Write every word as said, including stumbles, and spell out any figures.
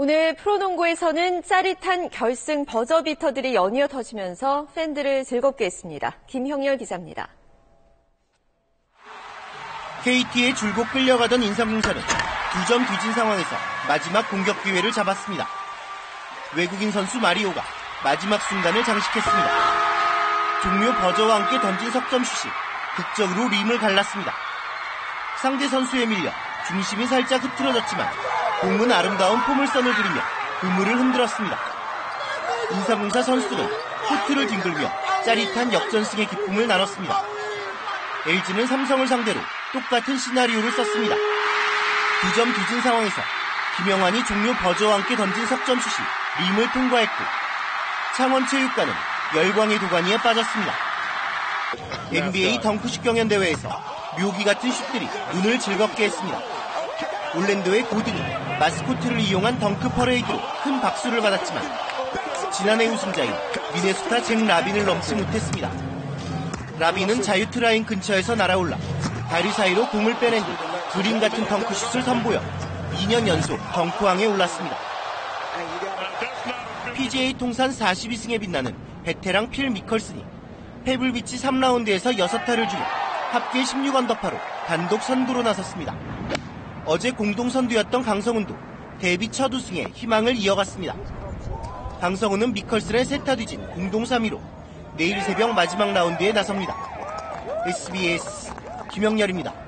오늘 프로농구에서는 짜릿한 결승 버저비터들이 연이어 터지면서 팬들을 즐겁게 했습니다. 김형열 기자입니다. 케이티에 줄곧 끌려가던 인삼공사는 두 점 뒤진 상황에서 마지막 공격 기회를 잡았습니다. 외국인 선수 마리오가 마지막 순간을 장식했습니다. 동료 버저와 함께 던진 석점슛이 극적으로 림을 갈랐습니다. 상대 선수에 밀려 중심이 살짝 흐트러졌지만 공은 아름다운 포물선을 그리며 우물을 흔들었습니다. 인삼공사 선수들은 코트를 뒹굴며 짜릿한 역전승의 기쁨을 나눴습니다. 엘지는 삼성을 상대로 똑같은 시나리오를 썼습니다. 두 점 뒤진 상황에서 김영환이 종료 버저와 함께 던진 석점슛이 림을 통과했고 창원체육관은 열광의 도가니에 빠졌습니다. 엔비에이 덩크슛 경연대회에서 묘기 같은 슛들이 눈을 즐겁게 했습니다. 올랜도의 고든이 마스코트를 이용한 덩크 퍼레이드로 큰 박수를 받았지만 지난해 우승자인 미네소타 잭 라빈을 넘지 못했습니다. 라빈은 자유투 라인 근처에서 날아올라 다리 사이로 공을 빼낸 뒤 그림 같은 덩크슛을 선보여 이 년 연속 덩크왕에 올랐습니다. 피지에이 통산 사십이 승에 빛나는 베테랑 필 미컬슨이 페블비치 삼 라운드에서 육 타를 주며 합계 십육 언더파로 단독 선두로 나섰습니다. 어제 공동선두였던 강성훈도 데뷔 첫 우승에 희망을 이어갔습니다. 강성훈은 미컬슨의 세타 뒤진 공동 삼 위로 내일 새벽 마지막 라운드에 나섭니다. 에스비에스 김형열입니다.